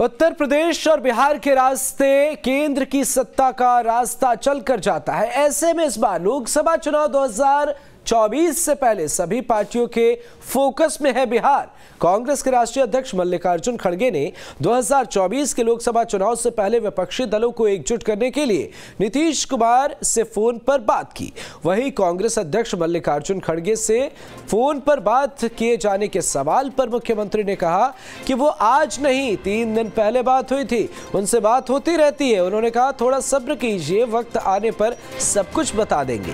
उत्तर प्रदेश और बिहार के रास्ते केंद्र की सत्ता का रास्ता चलकर जाता है। ऐसे में इस बार लोकसभा चुनाव 2024 से पहले सभी पार्टियों के फोकस में है बिहार। कांग्रेस के राष्ट्रीय अध्यक्ष मल्लिकार्जुन खड़गे ने 2024 के लोकसभा चुनाव से पहले विपक्षी दलों को एकजुट करने के लिए नीतीश कुमार से फोन पर बात की। वहीं कांग्रेस अध्यक्ष मल्लिकार्जुन खड़गे से फोन पर बात किए जाने के सवाल पर मुख्यमंत्री ने कहा कि वो आज नहीं, 3 दिन पहले बात हुई थी, उनसे बात होती रहती है। उन्होंने कहा, थोड़ा सब्र कीजिए, वक्त आने पर सब कुछ बता देंगे।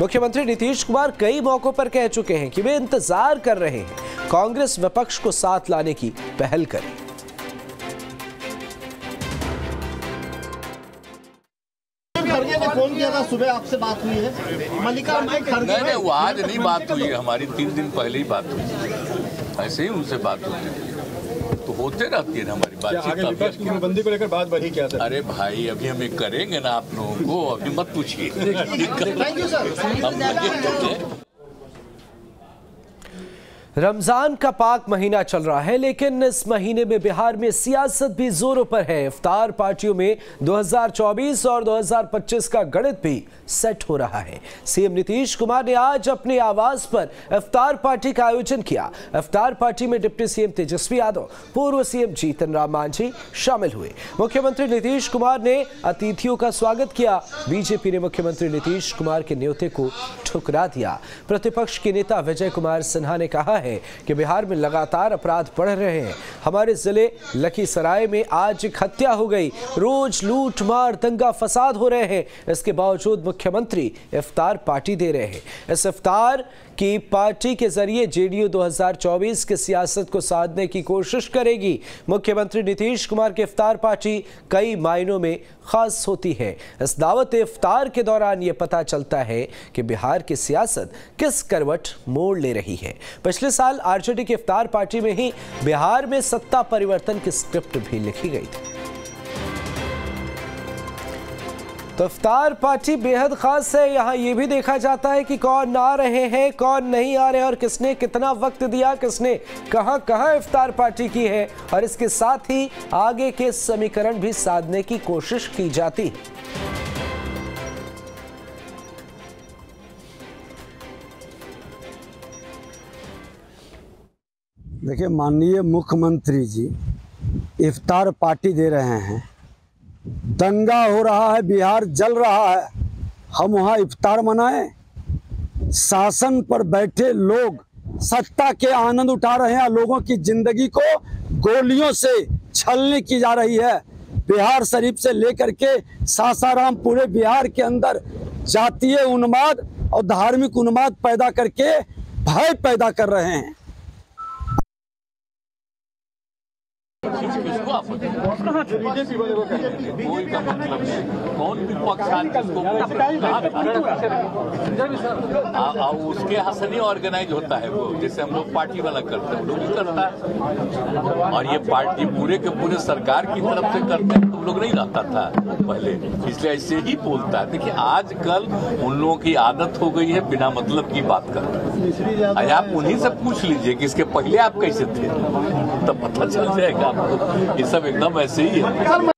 मुख्यमंत्री नीतीश कुमार कई मौकों पर कह चुके हैं कि वे इंतजार कर रहे हैं कांग्रेस विपक्ष को साथ लाने की पहल करे। खड़गे ने फोन किया था, सुबह आपसे बात हुई है मल्लिकार्जुन खड़गे? नहीं, आज नहीं बात हुई हमारी, 3 दिन पहले ही बात हुई। ऐसे ही उनसे बात होती है तो होते रहती है हमारी बातचीत। अरे भाई, अभी हम एक करेंगे ना, आप लोगों को अभी मत पूछिए। Thank you sir. रमजान का पाक महीना चल रहा है, लेकिन इस महीने में बिहार में सियासत भी जोरों पर है। इफ्तार पार्टियों में 2024 और 2025 का गणित भी सेट हो रहा है। सीएम नीतीश कुमार ने आज अपने आवास पर इफ्तार पार्टी का आयोजन किया। इफ्तार पार्टी में डिप्टी सीएम तेजस्वी यादव, पूर्व सीएम जीतन राम मांझी शामिल हुए। मुख्यमंत्री नीतीश कुमार ने अतिथियों का स्वागत किया। बीजेपी ने मुख्यमंत्री नीतीश कुमार के न्योते को ठुकरा दिया। प्रतिपक्ष के नेता विजय कुमार सिन्हा ने कहा कि बिहार में लगातार अपराध बढ़ रहे हैं। हमारे जिले लखीसराय में आज एक हत्या हो गई। रोज लूट मार दंगा फसाद हो रहे हैं। इसके बावजूद मुख्यमंत्री इफ्तार पार्टी दे रहे हैं। इस इफ्तार की पार्टी के जरिए जेडीयू 2024 की सियासत को साधने की कोशिश करेगी। मुख्यमंत्री नीतीश कुमार की इफ्तार पार्टी कई मायनों में खास होती है। इस दावत इफ्तार के दौरान ये पता चलता है कि बिहार की सियासत किस करवट मोड़ ले रही है। पिछले साल आरजेडी की इफ्तार पार्टी में ही बिहार में सत्ता परिवर्तन की स्क्रिप्ट भी लिखी गई थी। तो इफ्तार पार्टी बेहद खास है। यहाँ ये भी देखा जाता है कि कौन आ रहे हैं, कौन नहीं आ रहे, और किसने कितना वक्त दिया, किसने कहाँ कहाँ इफ्तार पार्टी की है, और इसके साथ ही आगे के समीकरण भी साधने की कोशिश की जाती है। देखिए, माननीय मुख्यमंत्री जी इफ्तार पार्टी दे रहे हैं। दंगा हो रहा है, बिहार जल रहा है, हम वहाँ इफ्तार मनाएं? शासन पर बैठे लोग सत्ता के आनंद उठा रहे हैं। लोगों की जिंदगी को गोलियों से छलनी की जा रही है। बिहार शरीफ से लेकर के सासाराम पूरे बिहार के अंदर जातीय उन्माद और धार्मिक उन्माद पैदा करके भय पैदा कर रहे हैं। कौन विपक्ष उसके हंसनी ऑर्गेनाइज होता है, वो जैसे हम लोग पार्टी वाला करते हैं, लोग भी करता है। और ये पार्टी पूरे के पूरे सरकार की तरफ से करते हैं। तुम लोग नहीं रहता था पहले, इसलिए ऐसे ही बोलता है। देखिए, आजकल उन लोगों की आदत हो गई है बिना मतलब की बात करना। अरे आप उन्हीं से पूछ लीजिए कि इसके पहले आप कैसे थे, तब पता चल जाएगा आपको। ये सब एकदम ऐसे ही है।